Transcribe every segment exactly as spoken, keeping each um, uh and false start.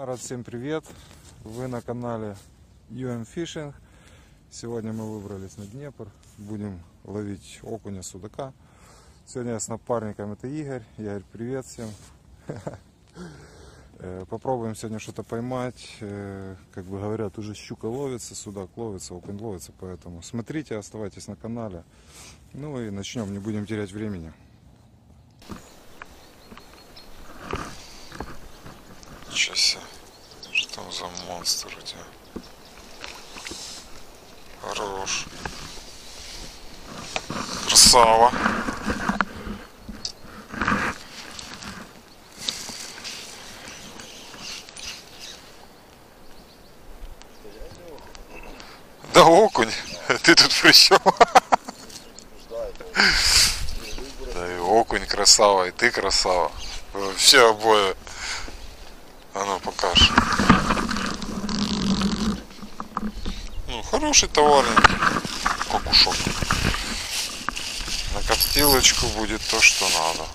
Рад всем привет! Вы на канале ю эм Fishing. Сегодня мы выбрались на Днепр. Будем ловить окуня, судака. Сегодня я с напарником, это Игорь. Игорь, привет всем! Попробуем сегодня что-то поймать. Как бы говорят, уже щука ловится, судак ловится, окунь ловится. Поэтому смотрите, оставайтесь на канале. Ну и начнем, не будем терять времени. Ничего себе, что там за монстр у тебя? Хорош. Красава. Да окунь, да. Ты тут при чем? Да и окунь красава, и ты красава. Все обои. А ну покажешь. Ну, хороший товарник. Кокушок. На костилочку будет то, что надо.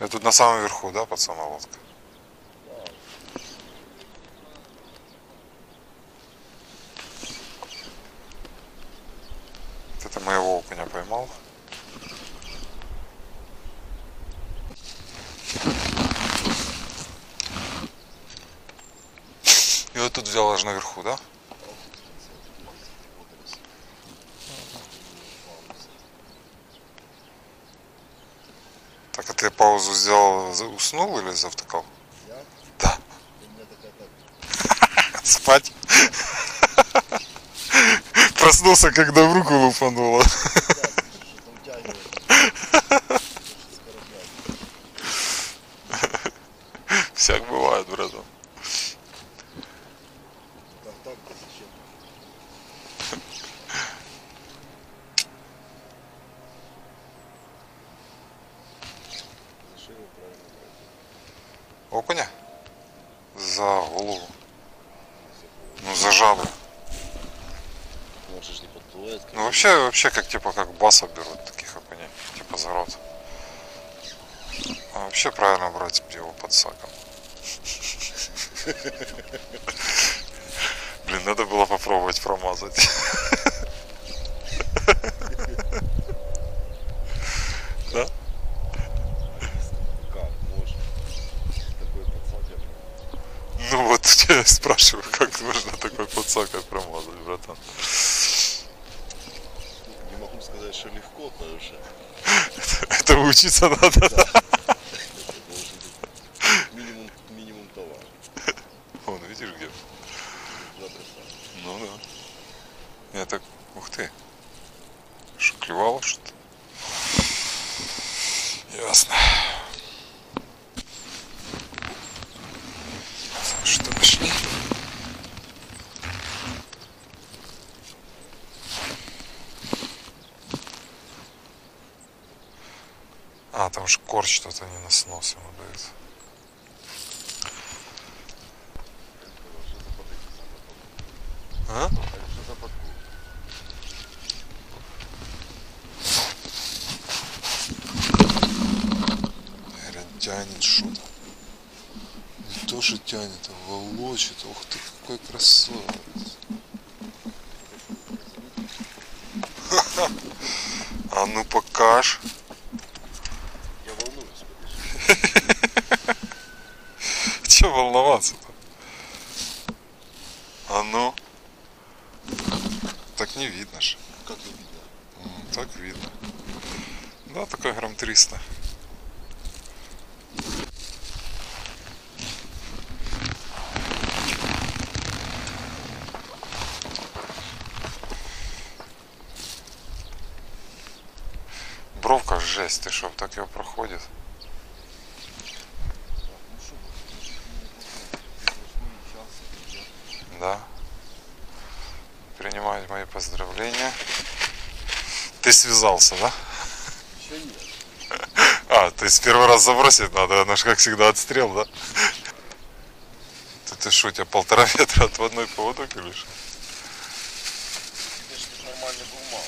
Я тут на самом верху, да, пацана, лодка? Это моего окуня поймал. И вот тут взял аж наверху, да? Так, а ты паузу сделал, уснул или завтыкал? Я? Да. Спать. Проснулся, когда в руку лупануло. Всяк бывает, братан. Окуня? За голову. Ну, за жабу. Ну вообще, вообще как типа как баса берут таких окуней, типа зарод. А вообще правильно брать его под саком. Блин, надо было попробовать промазать. Да? Как можно? Такой подсак. Ну вот я спрашиваю, как можно такой подсак промазать, братан. Сказать, что легко, потому что... Это учиться надо, да? Да. Это минимум, минимум товара. Вон, видишь где? Ну да. Я так... Ух ты. Что, клевало что-то? Ясно. Что, пошли? А, там же корч что-то не на снос ему дает. А? Говорят, тянет что-то. Не то, что тянет, а волочит. Ух ты, какой красавец. А ну покаж. Че волноваться-то? А ну? Так не видно же. Как не видно? М-м, так видно. Да, такой грамм триста. Бровка жесть, ты шо, так ее проходит? Да. Принимают мои поздравления. Ты связался, да? Еще нет. А, то есть первый раз забросить надо, она же как всегда отстрел, да? Тут Ты что, у тебя полтора метра от водной поводок или что? Нормальный был мало.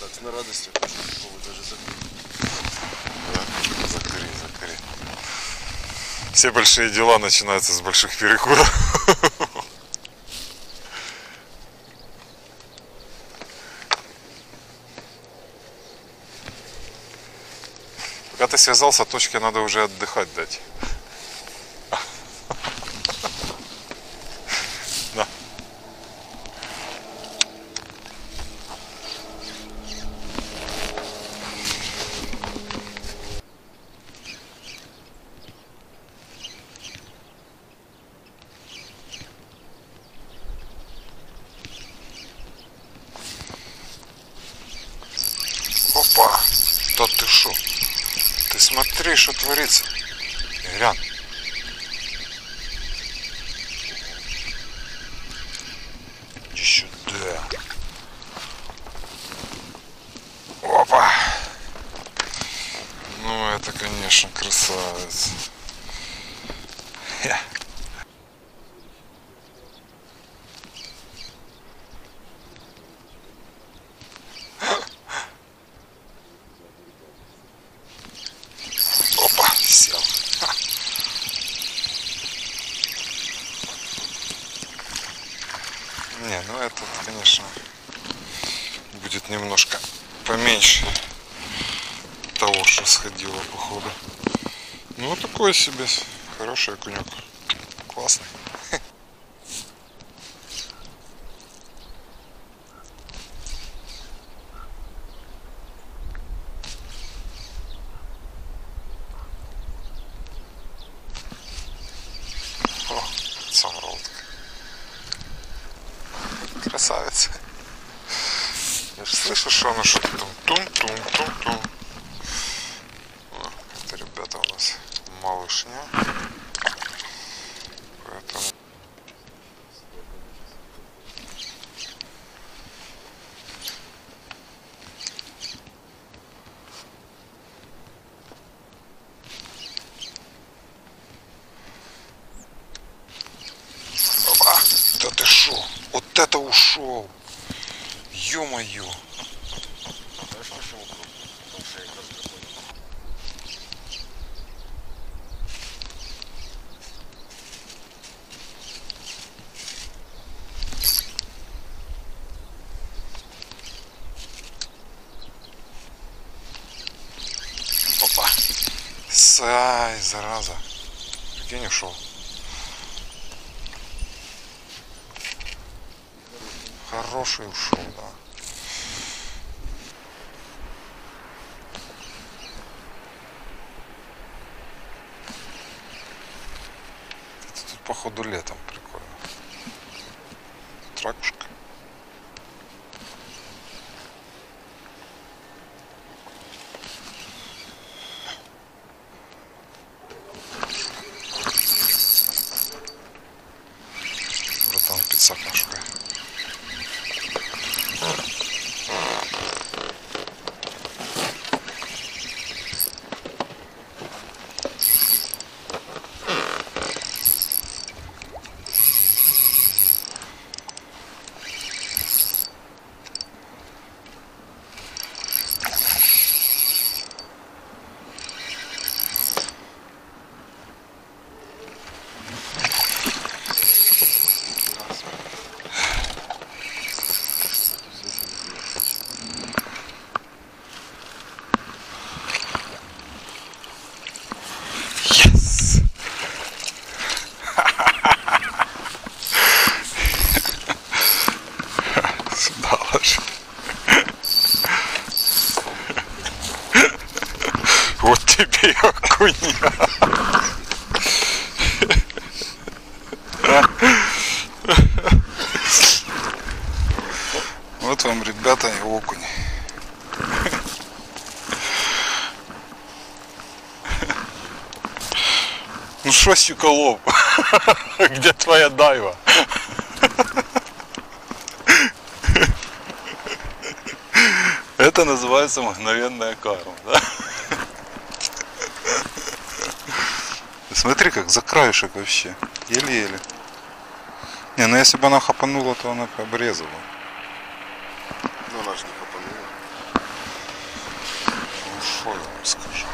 Так, с на радостью хочу даже закурить. Да, закури, закури. Все большие дела начинаются с больших перекуров. Когда ты связался, точке надо уже отдыхать дать. На. Опа! Да ты шо? Ты смотри, что творится. Глянь. Иди сюда. Опа. Ну это, конечно, красавец. Не, ну этот, конечно, будет немножко поменьше того, что сходило, походу. Ну, такой себе хороший окунек. Классный. О, самородок. Красавица. Я же слышу, что она что-то там тум-тум-тум-тум. Это, ребята, у нас малышня. Поэтому... Опа! Да ты шо? Вот это ушел! Ё-моё! Опа! Сай, зараза! Прикинь, ушел. Хороший ушел, да. Это тут, походу, летом прикольно. Тракушка. Братан, пицца пашка. Вот тебе окуня. Вот вам, ребята, и окунь. Ну шо, сюколов, где твоя дайва? Это называется мгновенная карма, да? Смотри, как за краешек вообще. Еле-еле. Не, ну если бы она хапанула, то она бы обрезала. Ну она же не хапанула. Ну что я вам скажу.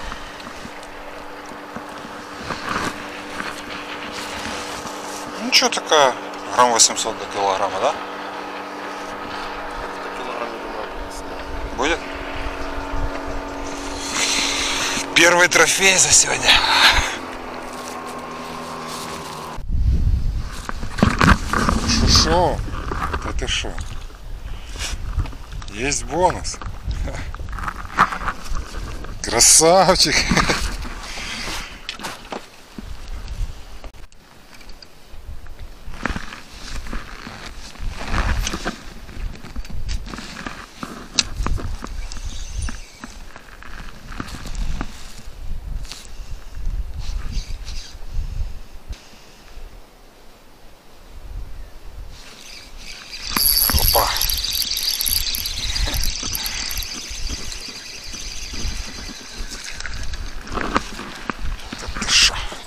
Ну что такая? Грамм восемьсот до килограмма, да? Будет? Первый трофей за сегодня. Шо? Да ты шо? Есть бонус. Красавчик.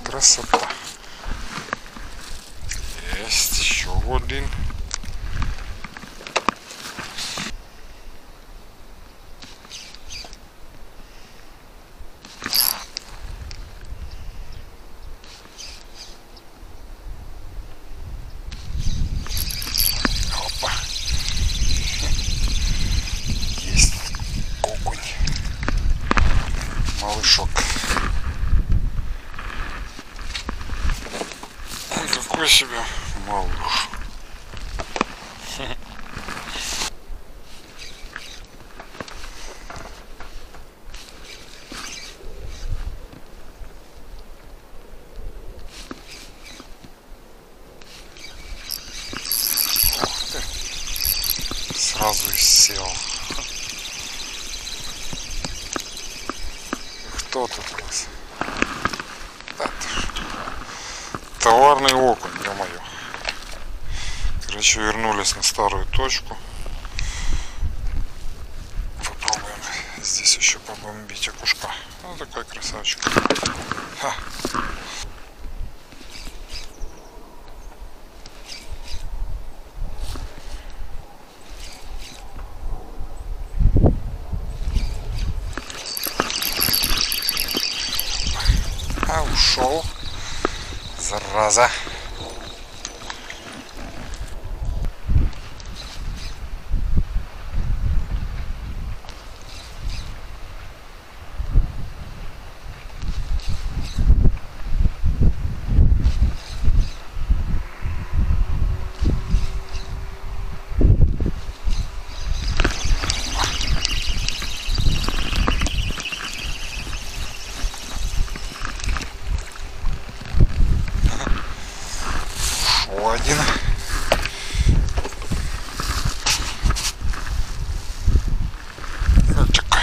Красота. Есть еще один. Опа. Есть окунь. Малышок. Себя малыш. Сразу и сел. Кто тут у нас? Товарный окунь, ё-моё. Короче, вернулись на старую точку. Попробуем здесь еще побомбить окушка. Ну, такой красавчик. Ха. А, ушел. Зараза. Один. Вот такой.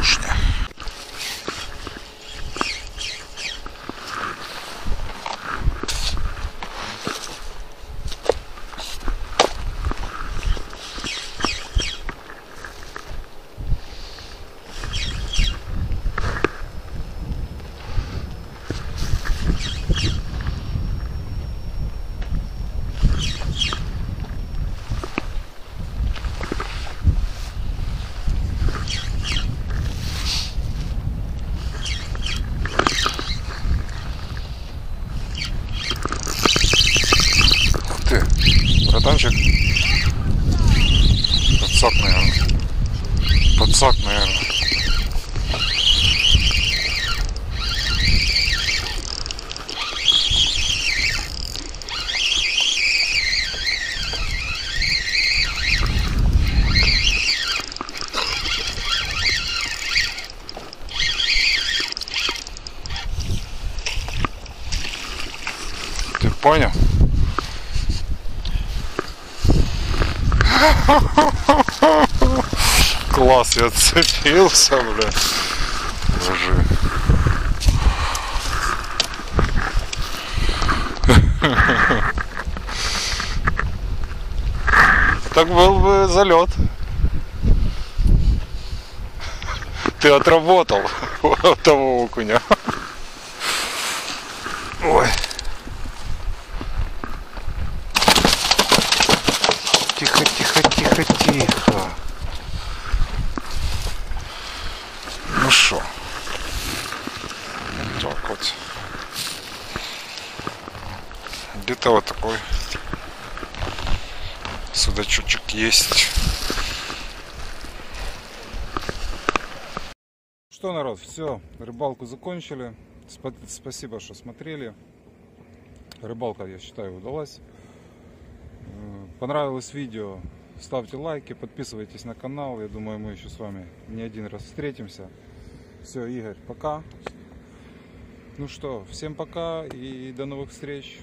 Ушня. Братанчик. Подсак, наверное. Подсак, наверное. Ты понял? Класс, я отцепился, бля. Держи. Так был бы залет. Ты отработал того окуня. хорошо. Вот так вот. Где-то вот такой судачочек есть. Что, народ, все, рыбалку закончили. Спасибо, что смотрели. Рыбалка, я считаю, удалась. Понравилось видео, ставьте лайки, подписывайтесь на канал. Я думаю, мы еще с вами не один раз встретимся. Все, Игорь, пока. Ну что, всем пока и до новых встреч.